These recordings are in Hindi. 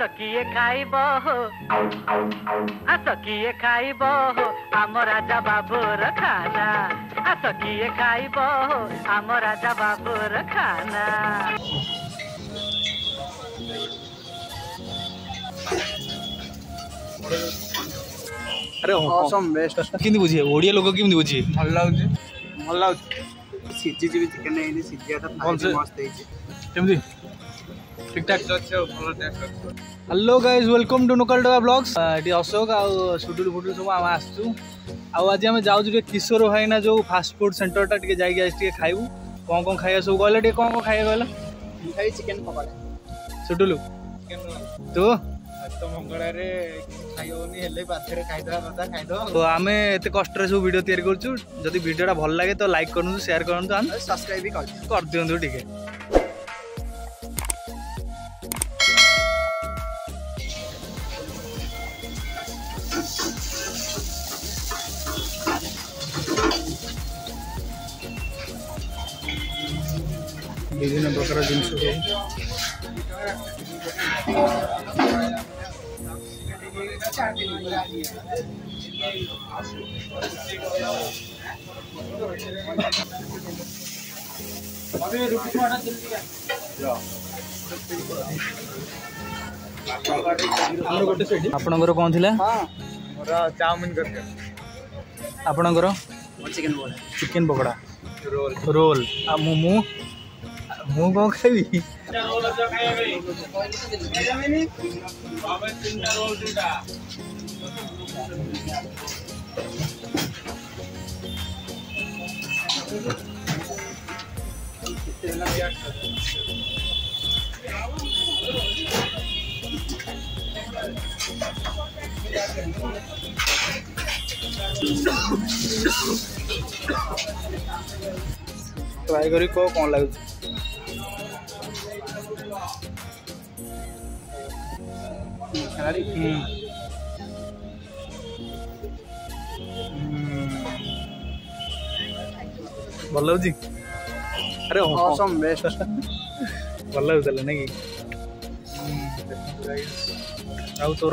सकिए खाइब आ सकिए खाइब आम राजा बाबूर खाना आ सकिए खाइब आम राजा बाबूर खाना। अरे ऑसम बेस्ट किंतु बुझिए ओडिया लोगों की किंतु बुझिए भल्ला उज सिजी जी चिकन है ये सिजी आता बहुत मस्त है किंतु ठीक ठाक अच्छा भल्ला taste. Hello guys welcome to नोकल डबा ब्लॉग्स डी अशोक आ सुडुल फुडुल सब हम आस्तु आ आज हम जाउ जे किशोर भाईना जो फास्ट फूड सेंटर टा टिके जाई गाइस टिके खाइबू कोन खाया सब गले टिके कोन खाया गला खाइ चिकन पकोड़ा सुडुल चिकन तो तो मंगळा रे खायोनी हेले पाथरे खाइदा कथा खाइदो तो आमे एते कष्ट रे सब वीडियो तयार करछु जदी वीडियोटा भल लागे तो लाइक करनु शेयर करनु तो सब्सक्राइब भी कर दियंतु ठीक है। বিভিন্ন প্রকার জিনিস आपणकर कौन थी चाउमिन आपणकर चिकन पकोड़ा रोल आ मोमो मु कौन खाइबी ट्राई करी को कौन लगे भल जी अरे ऑसम बेस्ट भल होता ना कि तोर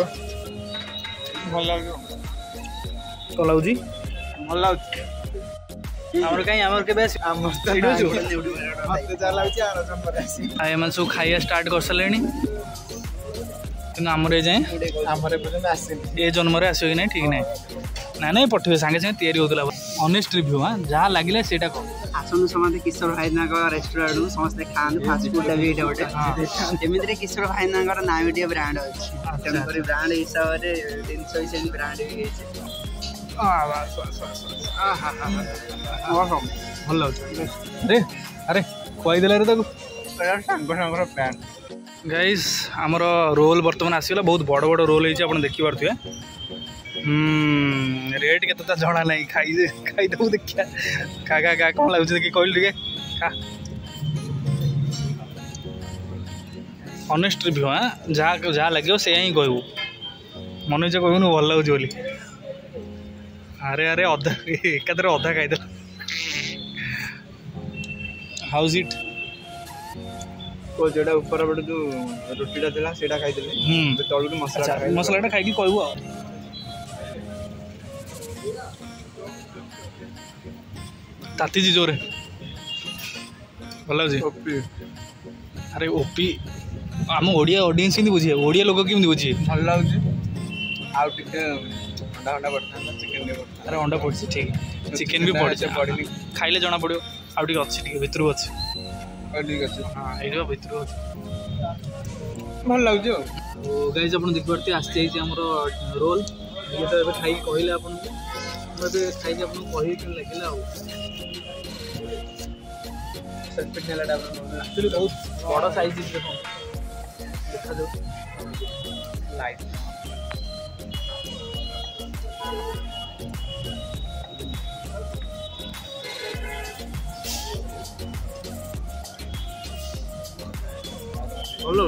भल कौन लगुच भल सब खाइया स्टार्ट कर सारे आमर ये जाए आमर ये जन्म आसो कि ना ठीक ना ना ना पठे सांगे सांगे या ऑनेस्ट रिव्यू हाँ जहाँ लगे से आसतु समझे किशोर भाईना रेस्टोरेंट समस्त खाते फास्ट फूड भी गोटे एमती किशोर भाईना ना भी ब्रांड अच्छी तेनाली ब्रांड हिसाब से जिनस हिसाब से ब्रांड भी भल अरे अरे खुआईदेला पैंट गाइस आमर रोल बर्तमान आसगला बहुत बड़ बड़ रोल हो देखिपे रेट के तो जना ना खाई खाईदेव देखा खा खा खा कौन लगुच देखिए कहल टे खा ऑनेस्ट रिव्यू हाँ जहाँ जहाँ लगे से ही कहू मन इच्छा कहून भल लगुच बोली अरे अरे अधा एकाधर अधा खाईद हाउज इट को जेडा ऊपर बड जो रोटीटा देला सेटा खाइ देले बे तळु मसाला मसालाटा खाइ की कहू आ ताती जी जोरे भल जी ओपी अरे ओपी हम ओडिया ऑडियंस कि बुझिए ओडिया लोग कि बुझिए भल लाउजी आ टिके अंडा अंडा पड़ता चिकन भी पड़ता अरे अंडा पड़सी ठीक चिकन भी पड़े खाइले जना पड़ो आ टिके अच्छी टिके भितरु अच्छी ठीक अच्छे हाँ ये भितर भल लगे गाइज आप देखते आसी आमर रोल ये तो खाई कहले आप खाई कह लगे आलटा एक्चुअली बहुत बड़ सैज देखा जो लाइट हेलो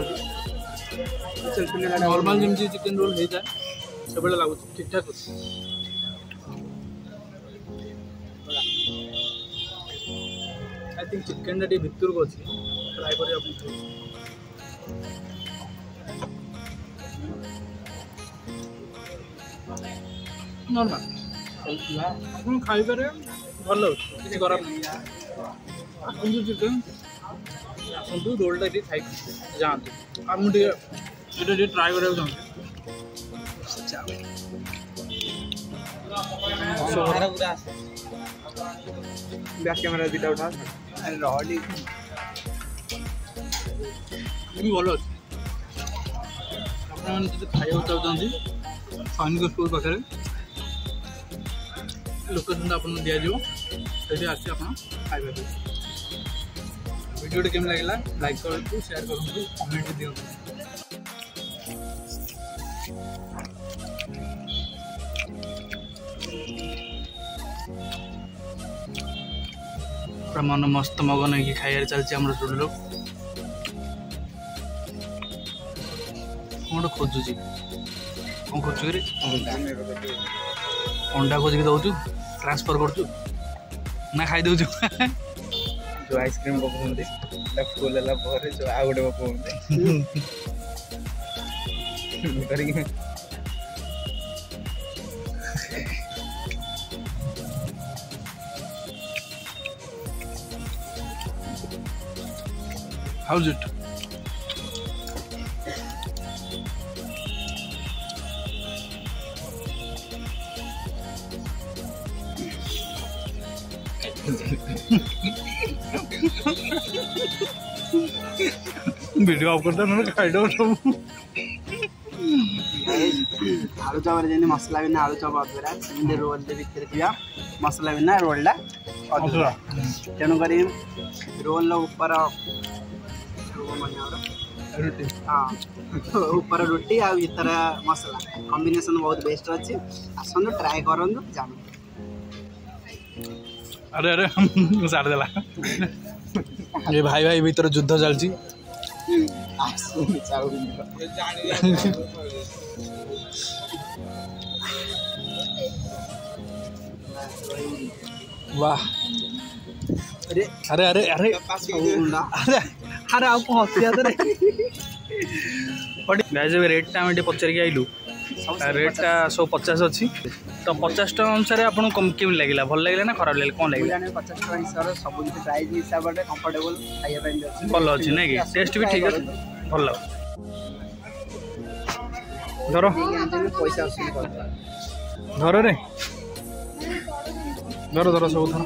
नॉर्मल जमी चिकन रोल हो जाए सब लगुच ठीक ठाक आई थिंक चिकन टाइम भितर को अच्छी ट्राए कर नॉर्मल आप खाइबारे भल कि खराब नहीं चिकेन आसतु रोलटा ये खाई जाते आप मुझे ट्राए कराया चाहूँगी बैक कैमेरा दिटा उठा रही भल अच्छे आप खाया चाहते सैनिक स्कूल पाखे लोकेशन आप दिजाव से आसी आप खाइबा वीडियो केम लगे लाइक करूँ शेयर करूँ कमेंट भी दिखाँ पूरा मन मस्त मगन हो खाइबार चलती आम लोग कौन खोजुची कौन खोजुरी अंडा खोजिक दौचु ट्रांसफर करूँ ना खाई दौचु जो आइसक्रीम पकड़ा फुल है जो आ गए पकाते how's it वीडियो आप करता ना खाई दो आलू चावल जने मसाला बिना आलू चावल आबरा सिंदे रोल दे भीतर दिया मसाला बिना रोलला अधूरा तेनु करी रोल लो ऊपर रोटी हाँ ऊपर रोटी आ इतर मसला कॉम्बिनेशन बहुत बेस्ट अच्छे आसतु ट्राए कर जान अरे अरे सारे देला ये भाई भाई भीतर युद्ध चलती वाह अरे अरे अरे अरे अरे अरे आप हसिया गाइज रेटा आम पचारिक आईलु रेटा 150 अच्छी तो 50 टाँग अनुसार आपको कमी लगे भल लगे ना खराब लगे कौन लगे 50 टाँग हिसाब से सब प्राइस हिसाब से कंफर्टेबल खाइए भल अच्छे ना कि टेस्ट भी ठीक है भल धर पैसा धर रे धर धर सब धर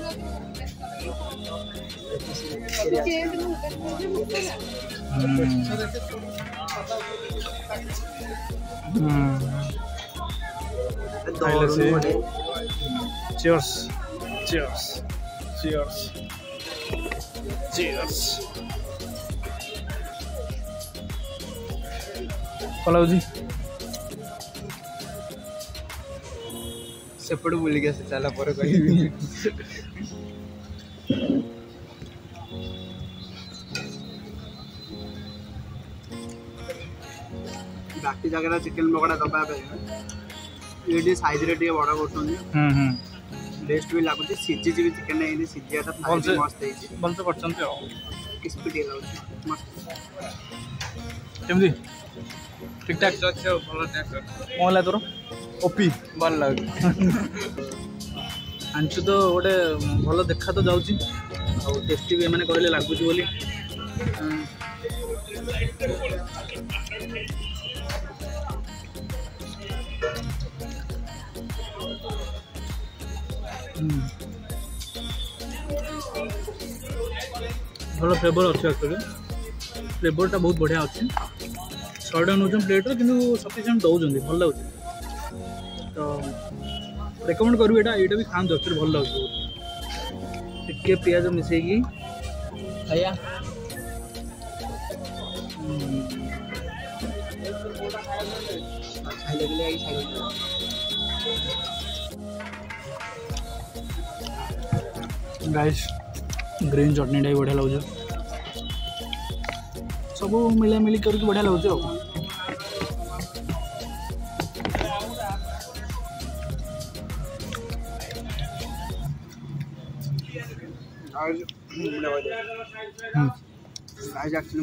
cheers cheers cheers cheers follow ji sepad boli ke se chala pore kahi बाकी जगह चिकेन पकड़ा दबा ये साइज रे बड़ा कर बेस्ट भी लगुच सीझी भी चिकेन नहीं सीझी मस्त भलसे कर मस्त ठीक ठाक कौन लगे तोर ओपी भल लगे आंचु तो गोटे भल देखा तो जाऊँगी टेस्टी भी मैंने कहले लगुच बोली भल फ्लेवर अच्छे एक्चुअली फ्लेवरटा बहुत बढ़िया अच्छे सर्ट नौ प्लेट्र कि सफिसीयंट दौरान भल लगे तो रेकमेंड करूँ यहाँ भी खाँच एक्चुअली भल लगे टे पिज मिसेकी खाया गाइस ग्रीन चटनी टाइम बढ़िया लगुच सब मिला मिली कर बढ़िया लगुच एक्चुअली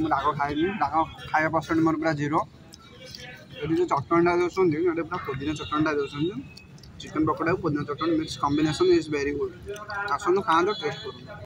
राग खाए राग खाया पर्सेंट मोर पूरा जीरो जो चटनी टा दौरान पूरा पुदीना चटनी टा दौरान चिकन पकोड़ा पुदीना chutney mix combination is very good. आसनु खाँच टेस्ट कर।